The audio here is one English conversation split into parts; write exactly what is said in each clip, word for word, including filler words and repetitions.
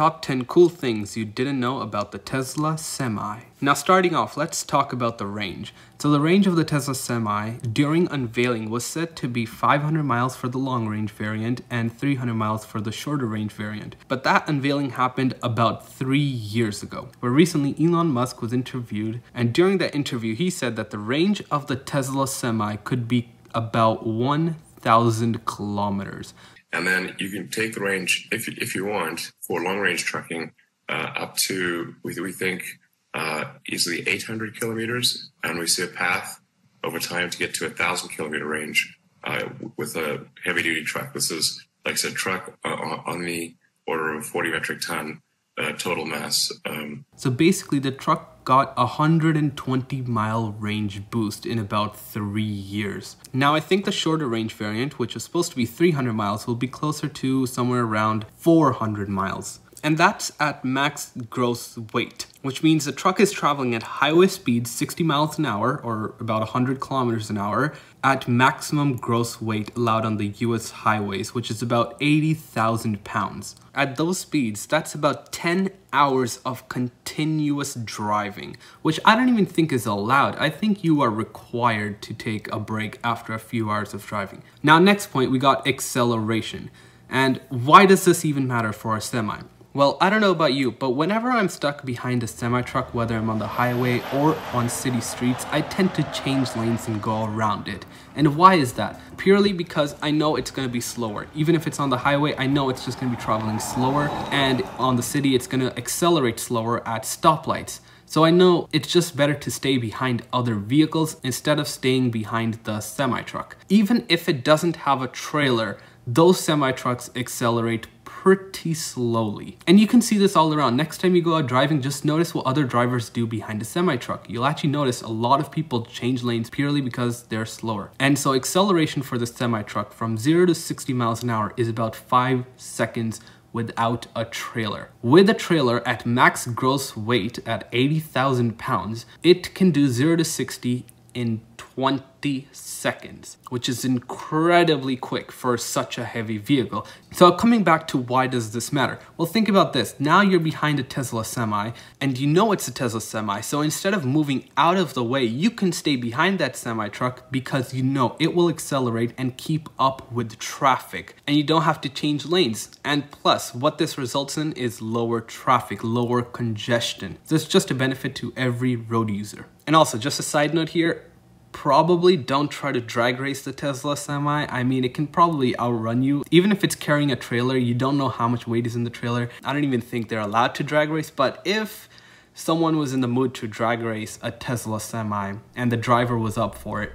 Top ten cool things you didn't know about the Tesla Semi. Now starting off, let's talk about the range. So the range of the Tesla Semi during unveiling was said to be five hundred miles for the long range variant and three hundred miles for the shorter range variant. But that unveiling happened about three years ago, where recently Elon Musk was interviewed, and during that interview he said that the range of the Tesla Semi could be about one thousand kilometers. And then you can take the range, if you, if you want, for long-range trucking uh, up to, we, we think, uh, easily eight hundred kilometers. And we see a path over time to get to a one thousand kilometer range uh, with a heavy-duty truck. This is, like I said, truck uh, on the order of forty metric ton uh, total mass. Um, so basically, the truck got a one hundred twenty mile range boost in about three years. Now I think the shorter range variant, which is supposed to be three hundred miles, will be closer to somewhere around four hundred miles. And that's at max gross weight, which means the truck is traveling at highway speeds, sixty miles an hour or about one hundred kilometers an hour at maximum gross weight allowed on the U S highways, which is about eighty thousand pounds. At those speeds, that's about ten hours of continuous driving, which I don't even think is allowed. I think you are required to take a break after a few hours of driving. Now, next point, we got acceleration. And why does this even matter for a semi? Well, I don't know about you, but whenever I'm stuck behind a semi-truck, whether I'm on the highway or on city streets, I tend to change lanes and go around it. And why is that? Purely because I know it's going to be slower. Even if it's on the highway, I know it's just going to be traveling slower, and on the city, it's going to accelerate slower at stoplights. So I know it's just better to stay behind other vehicles instead of staying behind the semi-truck. Even if it doesn't have a trailer, those semi-trucks accelerate pretty slowly. And you can see this all around. Next time you go out driving, just notice what other drivers do behind a semi-truck. You'll actually notice a lot of people change lanes purely because they're slower. And so acceleration for the semi-truck from zero to sixty miles an hour is about five seconds without a trailer. With a trailer at max gross weight at eighty thousand pounds, it can do zero to sixty in twenty seconds, which is incredibly quick for such a heavy vehicle. So coming back to why does this matter? Well, think about this. Now you're behind a Tesla Semi and you know it's a Tesla Semi. So instead of moving out of the way, you can stay behind that semi truck because you know it will accelerate and keep up with traffic, and you don't have to change lanes. And plus, what this results in is lower traffic, lower congestion. So it's just a benefit to every road user. And also, just a side note here, probably don't try to drag race the Tesla Semi. I mean, it can probably outrun you. Even if it's carrying a trailer, you don't know how much weight is in the trailer. I don't even think they're allowed to drag race, but if someone was in the mood to drag race a Tesla Semi and the driver was up for it,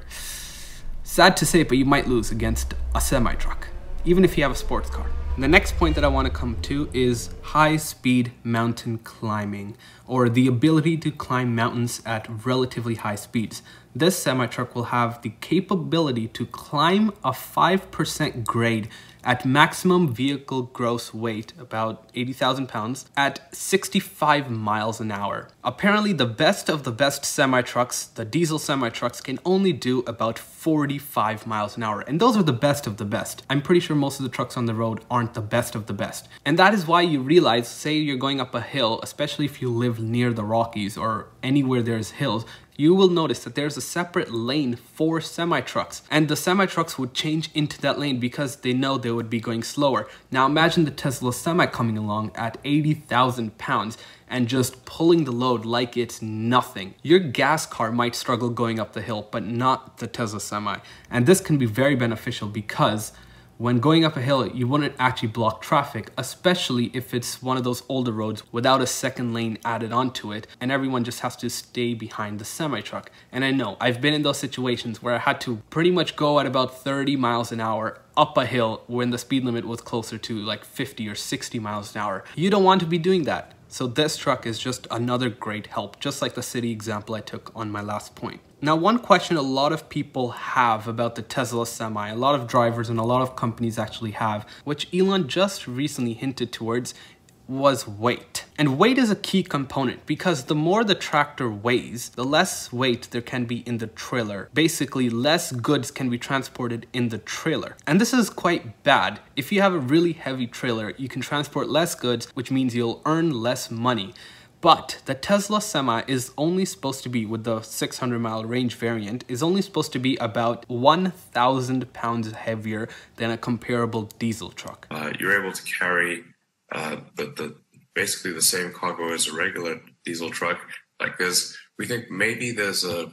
sad to say, but you might lose against a semi-truck, even if you have a sports car. The next point that I want to come to is high-speed mountain climbing, or the ability to climb mountains at relatively high speeds. This semi-truck will have the capability to climb a five percent grade at maximum vehicle gross weight, about eighty thousand pounds, at sixty-five miles an hour. Apparently, the best of the best semi-trucks, the diesel semi-trucks, can only do about forty-five miles an hour. And those are the best of the best. I'm pretty sure most of the trucks on the road aren't the best of the best. And that is why you realize, say you're going up a hill, especially if you live near the Rockies or anywhere there's hills, you will notice that there's a separate lane for semi-trucks, and the semi-trucks would change into that lane because they know they would be going slower. Now imagine the Tesla Semi coming along at eighty thousand pounds and just pulling the load like it's nothing. Your gas car might struggle going up the hill, but not the Tesla Semi. And this can be very beneficial because when going up a hill, you wouldn't actually block traffic, especially if it's one of those older roads without a second lane added onto it, and everyone just has to stay behind the semi-truck. And I know, I've been in those situations where I had to pretty much go at about thirty miles an hour up a hill when the speed limit was closer to like fifty or sixty miles an hour. You don't want to be doing that. So this truck is just another great help, just like the city example I took on my last point. Now, one question a lot of people have about the Tesla Semi, a lot of drivers and a lot of companies actually have, which Elon just recently hinted towards, was weight. And weight is a key component because the more the tractor weighs, the less weight there can be in the trailer. Basically, less goods can be transported in the trailer. And this is quite bad. If you have a really heavy trailer, you can transport less goods, which means you'll earn less money. But the Tesla Semi is only supposed to be, with the six hundred mile range variant, is only supposed to be about one thousand pounds heavier than a comparable diesel truck. Uh, you're able to carry uh, the, the, basically the same cargo as a regular diesel truck. Like there's, we think maybe there's a,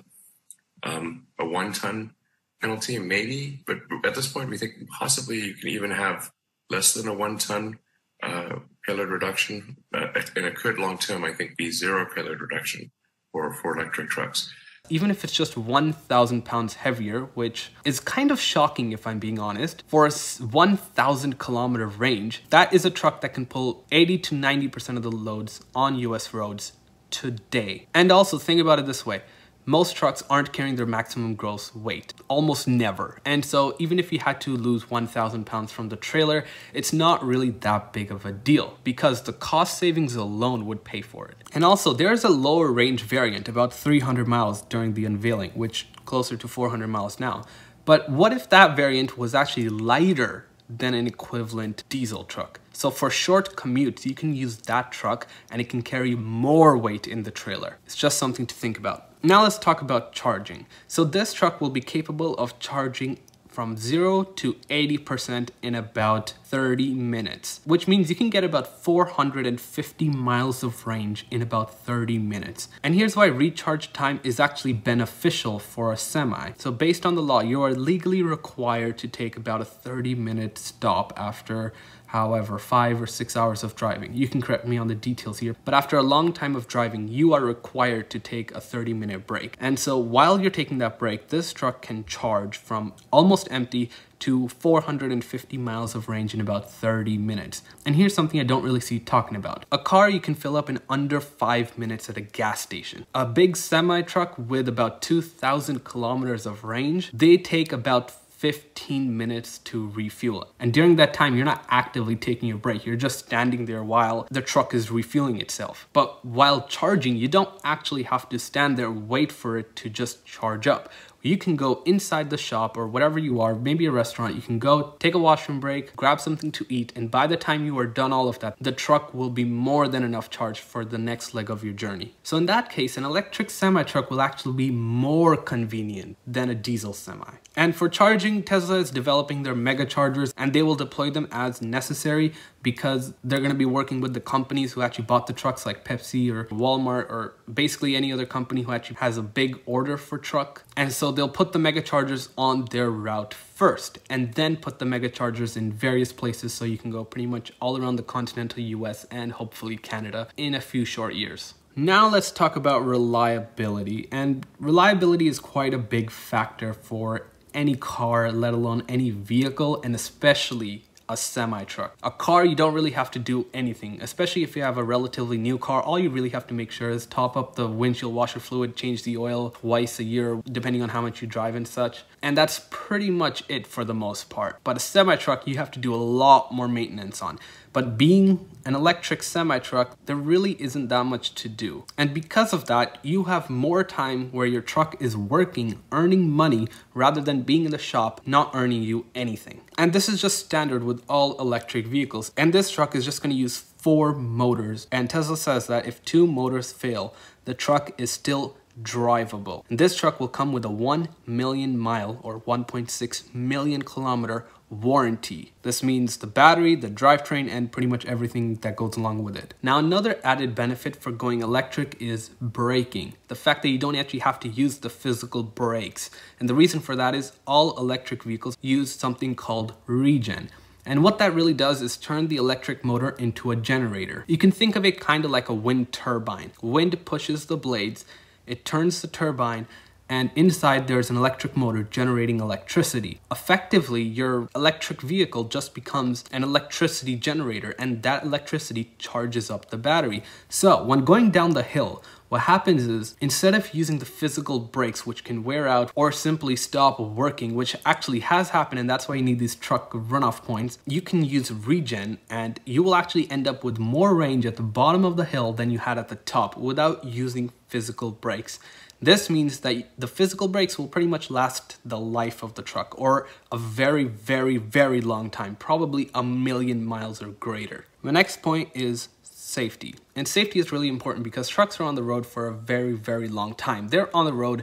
um, a one ton penalty, maybe, but at this point we think possibly you can even have less than a one ton uh, payload reduction, uh, and it could long term, I think, be zero payload reduction for, for electric trucks. Even if it's just one thousand pounds heavier, which is kind of shocking if I'm being honest, for a one thousand kilometer range, that is a truck that can pull eighty to ninety percent of the loads on U S roads today. And also think about it this way. Most trucks aren't carrying their maximum gross weight, almost never. And so even if you had to lose one thousand pounds from the trailer, it's not really that big of a deal because the cost savings alone would pay for it. And also there's a lower range variant, about three hundred miles during the unveiling, which closer to four hundred miles now. But what if that variant was actually lighter than an equivalent diesel truck? So for short commutes, you can use that truck and it can carry more weight in the trailer. It's just something to think about. Now let's talk about charging. So this truck will be capable of charging from zero to eighty percent in about thirty minutes, which means you can get about four hundred fifty miles of range in about thirty minutes. And here's why recharge time is actually beneficial for a semi. So based on the law, you are legally required to take about a thirty minute stop after however, five or six hours of driving. You can correct me on the details here, but after a long time of driving, you are required to take a thirty minute break. And so while you're taking that break, this truck can charge from almost empty to four hundred fifty miles of range in about thirty minutes. And here's something I don't really see talking about. A car you can fill up in under five minutes at a gas station. A big semi truck with about two thousand kilometers of range, they take about fifteen minutes to refuel. And during that time, you're not actively taking a break. You're just standing there while the truck is refueling itself. But while charging, you don't actually have to stand there, wait for it to just charge up. You can go inside the shop or whatever you are, maybe a restaurant, you can go take a washroom break, grab something to eat, and by the time you are done all of that, the truck will be more than enough charge for the next leg of your journey. So in that case, an electric semi-truck will actually be more convenient than a diesel semi. And for charging, Tesla is developing their mega chargers and they will deploy them as necessary because they're gonna be working with the companies who actually bought the trucks like Pepsi or Walmart or basically any other company who actually has a big order for truck. And so they'll put the mega chargers on their route first and then put the mega chargers in various places so you can go pretty much all around the continental U S and hopefully Canada in a few short years. Now let's talk about reliability, and reliability is quite a big factor for any car, let alone any vehicle, and especially a semi-truck. A car, you don't really have to do anything, especially if you have a relatively new car. All you really have to make sure is top up the windshield washer fluid, change the oil twice a year, depending on how much you drive and such. And that's pretty much it for the most part. But a semi-truck, you have to do a lot more maintenance on. But being an electric semi-truck, there really isn't that much to do. And because of that, you have more time where your truck is working, earning money, rather than being in the shop, not earning you anything. And this is just standard with all electric vehicles. And this truck is just gonna use four motors. And Tesla says that if two motors fail, the truck is still drivable. And this truck will come with a one million mile or one point six million kilometer warranty. This means the battery, the drivetrain, and pretty much everything that goes along with it. Now, another added benefit for going electric is braking. The fact that you don't actually have to use the physical brakes. And the reason for that is all electric vehicles use something called regen. And what that really does is turn the electric motor into a generator. You can think of it kind of like a wind turbine. Wind pushes the blades, it turns the turbine, and inside there's an electric motor generating electricity. Effectively, your electric vehicle just becomes an electricity generator, and that electricity charges up the battery. So when going down the hill, What happens is, instead of using the physical brakes, which can wear out or simply stop working, which actually has happened, and that's why you need these truck runoff points, you can use regen, and you will actually end up with more range at the bottom of the hill than you had at the top without using physical brakes. This means that the physical brakes will pretty much last the life of the truck, or a very, very, very long time, probably a million miles or greater. The next point is safety. And safety is really important because trucks are on the road for a very, very long time. They're on the road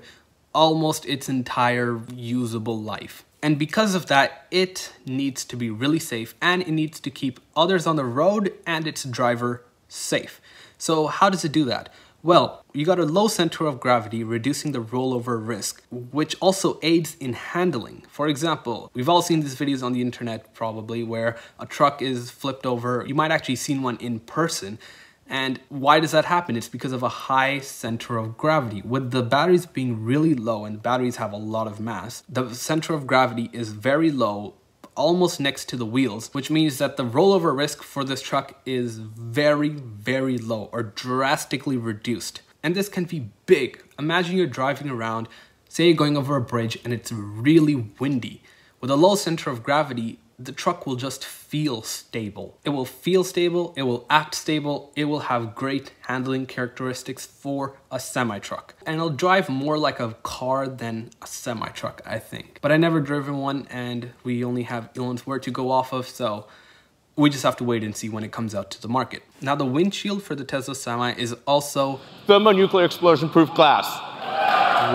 almost its entire usable life. And because of that, it needs to be really safe, and it needs to keep others on the road and its driver safe. So how does it do that? Well, you got a low center of gravity, reducing the rollover risk, which also aids in handling. For example, we've all seen these videos on the internet probably where a truck is flipped over. You might actually seen one in person. And why does that happen? It's because of a high center of gravity. With the batteries being really low, and batteries have a lot of mass, the center of gravity is very low, almost next to the wheels, which means that the rollover risk for this truck is very, very low, or drastically reduced. And this can be big. Imagine you're driving around, say you're going over a bridge and it's really windy. With a low center of gravity, the truck will just feel stable. It will feel stable, it will act stable, it will have great handling characteristics for a semi-truck. And it'll drive more like a car than a semi-truck, I think. But I never driven one, and we only have Elon's word to go off of, so we just have to wait and see when it comes out to the market. Now, the windshield for the Tesla Semi is also thermonuclear explosion-proof glass.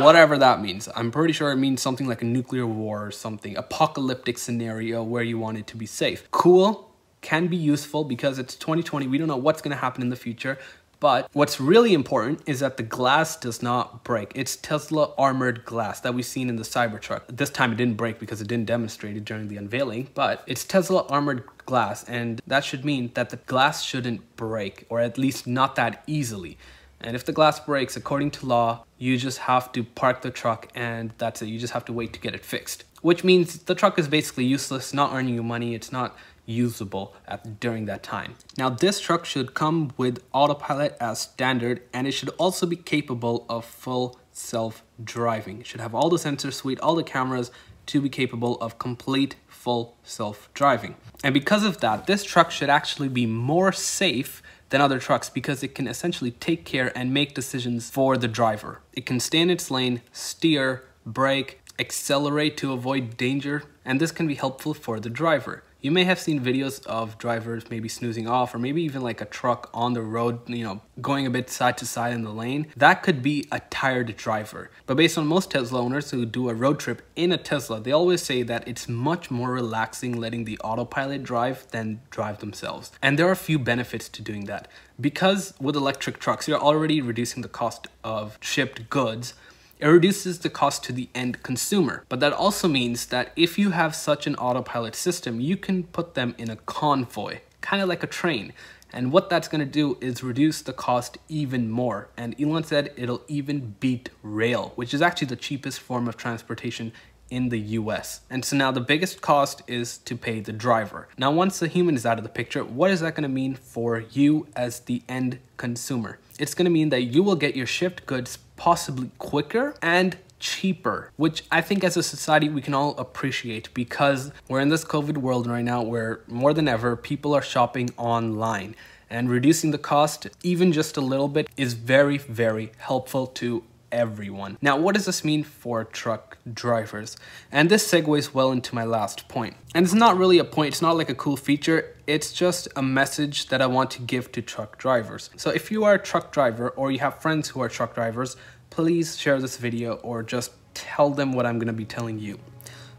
Whatever that means. I'm pretty sure it means something like a nuclear war or something, apocalyptic scenario where you want it to be safe. Cool, can be useful because it's twenty twenty, we don't know what's gonna happen in the future, but what's really important is that the glass does not break. It's Tesla armored glass that we've seen in the Cybertruck. This time it didn't break because it didn't demonstrate it during the unveiling, but it's Tesla armored glass, and that should mean that the glass shouldn't break, or at least not that easily. And if the glass breaks, according to law, you just have to park the truck and that's it. You just have to wait to get it fixed. Which means the truck is basically useless, not earning you money. It's not usable at, during that time. Now, this truck should come with autopilot as standard, and it should also be capable of full self-driving. It should have all the sensor suite, all the cameras to be capable of complete full self-driving. And because of that, this truck should actually be more safe than other trucks because it can essentially take care and make decisions for the driver. It can stay in its lane, steer, brake, accelerate to avoid danger, and this can be helpful for the driver. You may have seen videos of drivers maybe snoozing off, or maybe even like a truck on the road, you know, going a bit side to side in the lane. That could be a tired driver. But based on most Tesla owners who do a road trip in a Tesla, they always say that it's much more relaxing letting the autopilot drive than drive themselves. And there are a few benefits to doing that. Because with electric trucks, you're already reducing the cost of shipped goods. It reduces the cost to the end consumer. But that also means that if you have such an autopilot system, you can put them in a convoy, kind of like a train. And what that's going to do is reduce the cost even more. And Elon said it'll even beat rail, which is actually the cheapest form of transportation in the U S. And so now the biggest cost is to pay the driver. Now, once the human is out of the picture, what is that going to mean for you as the end consumer? It's going to mean that you will get your shipped goods possibly quicker and cheaper, which I think as a society we can all appreciate, because we're in this COVID world right now where more than ever people are shopping online, and reducing the cost even just a little bit is very, very helpful to everyone. Now, what does this mean for truck drivers? And this segues well into my last point. And it's not really a point, it's not like a cool feature, it's just a message that I want to give to truck drivers. So if you are a truck driver, or you have friends who are truck drivers, please share this video or just tell them what I'm going to be telling you.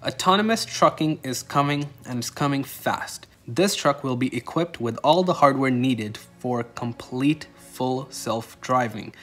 Autonomous trucking is coming, and it's coming fast. This truck will be equipped with all the hardware needed for complete full self-driving.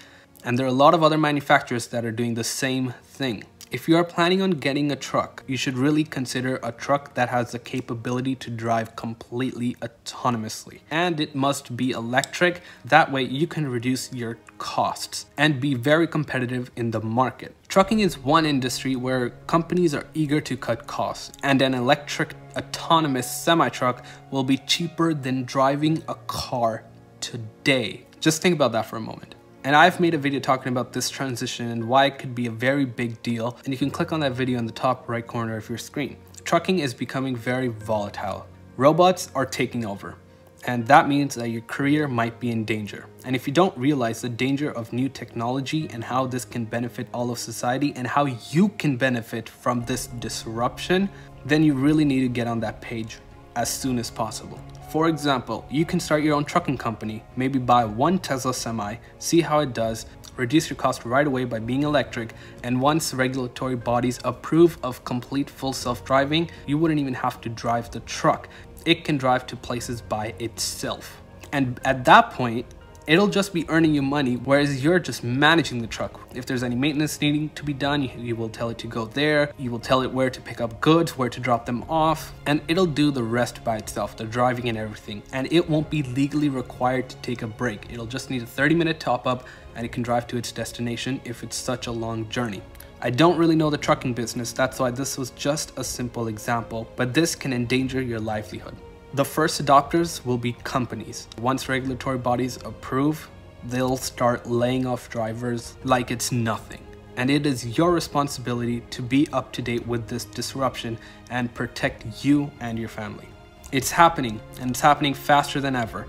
And there are a lot of other manufacturers that are doing the same thing. If you are planning on getting a truck, you should really consider a truck that has the capability to drive completely autonomously. And it must be electric. That way you can reduce your costs and be very competitive in the market. Trucking is one industry where companies are eager to cut costs, and an electric autonomous semi-truck will be cheaper than driving a car today. Just think about that for a moment. And I've made a video talking about this transition and why it could be a very big deal. And you can click on that video in the top right corner of your screen. Trucking is becoming very volatile. Robots are taking over. And that means that your career might be in danger. And if you don't realize the danger of new technology and how this can benefit all of society and how you can benefit from this disruption, then you really need to get on that page as soon as possible. For example, you can start your own trucking company, maybe buy one Tesla Semi, see how it does, reduce your cost right away by being electric, and once regulatory bodies approve of complete full self-driving, you wouldn't even have to drive the truck. It can drive to places by itself. And at that point, it'll just be earning you money, whereas you're just managing the truck. If there's any maintenance needing to be done, you will tell it to go there, you will tell it where to pick up goods, where to drop them off, and it'll do the rest by itself, the driving and everything. And it won't be legally required to take a break. It'll just need a thirty minute top up and it can drive to its destination if it's such a long journey. I don't really know the trucking business, that's why this was just a simple example, but this can endanger your livelihood. The first adopters will be companies. Once regulatory bodies approve, they'll start laying off drivers like it's nothing. And it is your responsibility to be up to date with this disruption and protect you and your family. It's happening, and it's happening faster than ever,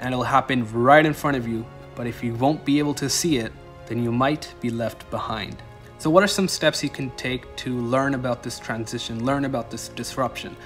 and it'll happen right in front of you, but if you won't be able to see it, then you might be left behind. So what are some steps you can take to learn about this transition, learn about this disruption?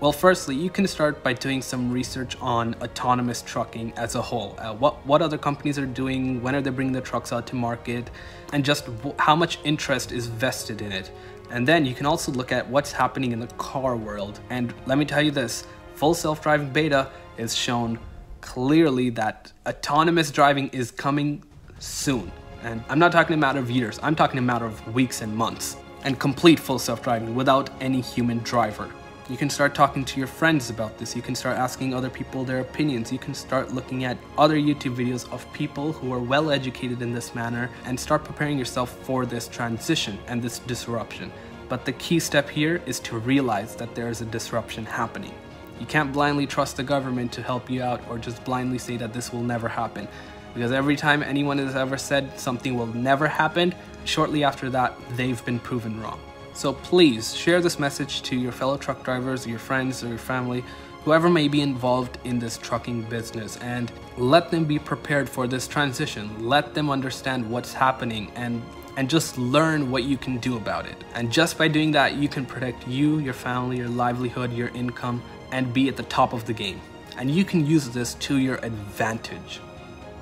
Well, firstly, you can start by doing some research on autonomous trucking as a whole. Uh, what, what other companies are doing, when are they bringing their trucks out to market, and just how much interest is vested in it. And then you can also look at what's happening in the car world. And let me tell you this, full self-driving beta is shown clearly that autonomous driving is coming soon. And I'm not talking a matter of years, I'm talking a matter of weeks and months. And complete full self-driving without any human driver. You can start talking to your friends about this. You can start asking other people their opinions. You can start looking at other YouTube videos of people who are well educated in this manner and start preparing yourself for this transition and this disruption. But the key step here is to realize that there is a disruption happening. You can't blindly trust the government to help you out or just blindly say that this will never happen. Because every time anyone has ever said something will never happen, shortly after that, they've been proven wrong. So please share this message to your fellow truck drivers, your friends, or your family, whoever may be involved in this trucking business, and let them be prepared for this transition. Let them understand what's happening and, and just learn what you can do about it. And just by doing that, you can protect you, your family, your livelihood, your income, and be at the top of the game. And you can use this to your advantage.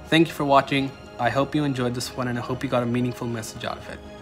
Thank you for watching. I hope you enjoyed this one and I hope you got a meaningful message out of it.